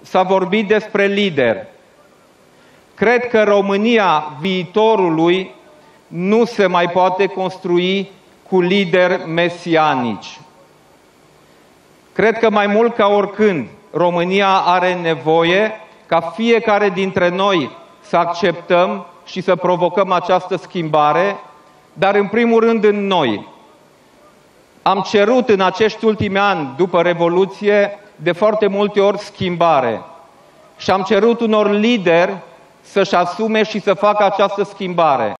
S-a vorbit despre lideri. Cred că România viitorului nu se mai poate construi cu lideri mesianici. Cred că mai mult ca oricând România are nevoie ca fiecare dintre noi să acceptăm și să provocăm această schimbare, dar în primul rând în noi. Am cerut în acești ultimi ani după Revoluție de foarte multe ori schimbare și am cerut unor lideri să-și asume și să facă această schimbare.